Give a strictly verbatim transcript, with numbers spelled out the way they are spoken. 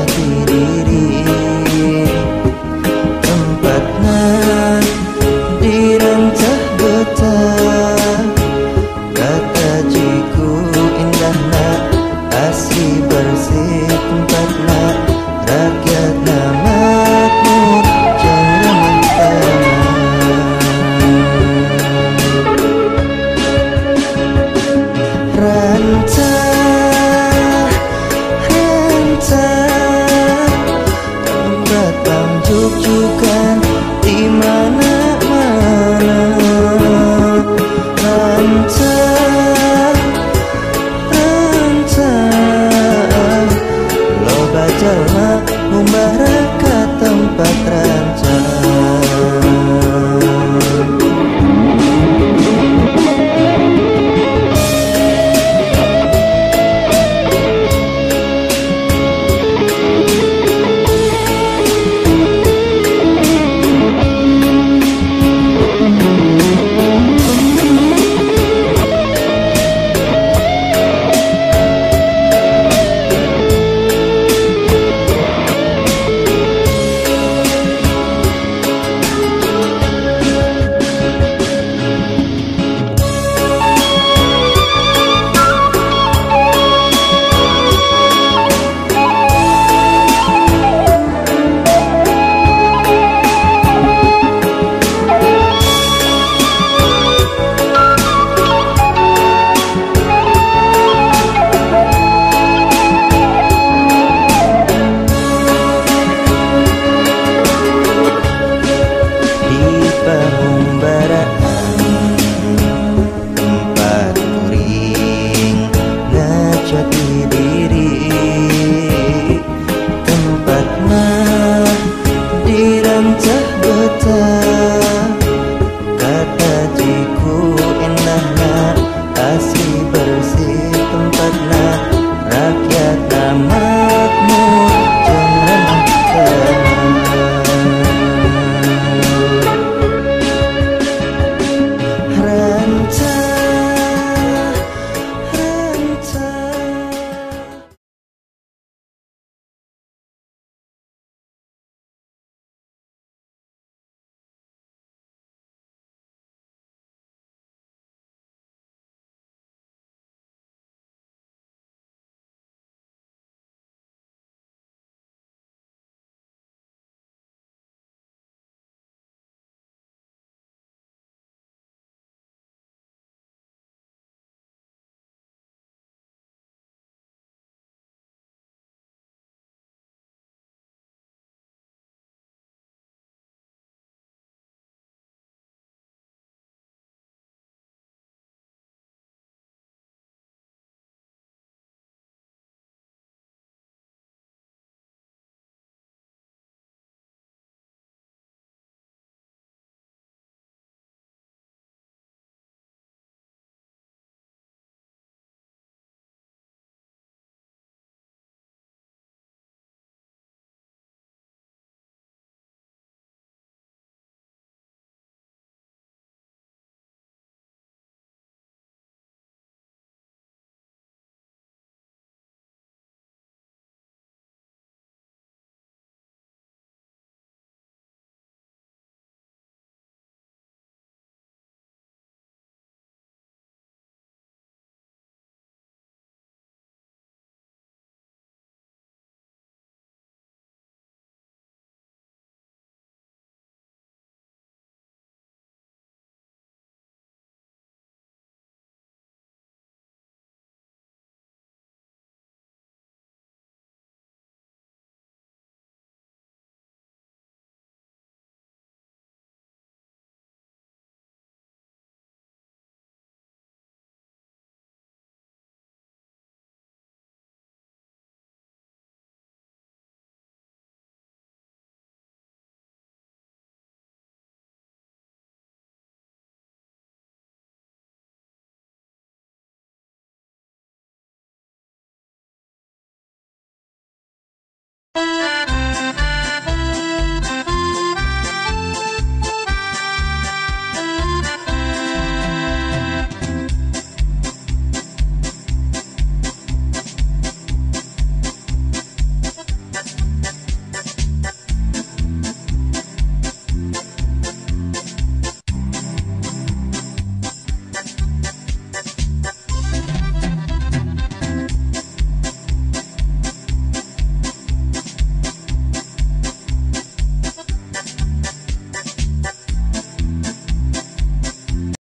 jati diri, tempatnya direntah betah. Kata jiku indahnya, asih bersih tempatnya, rakyat namamu jangan mentah. Rantah Loba jelma membara ke tempat rancang.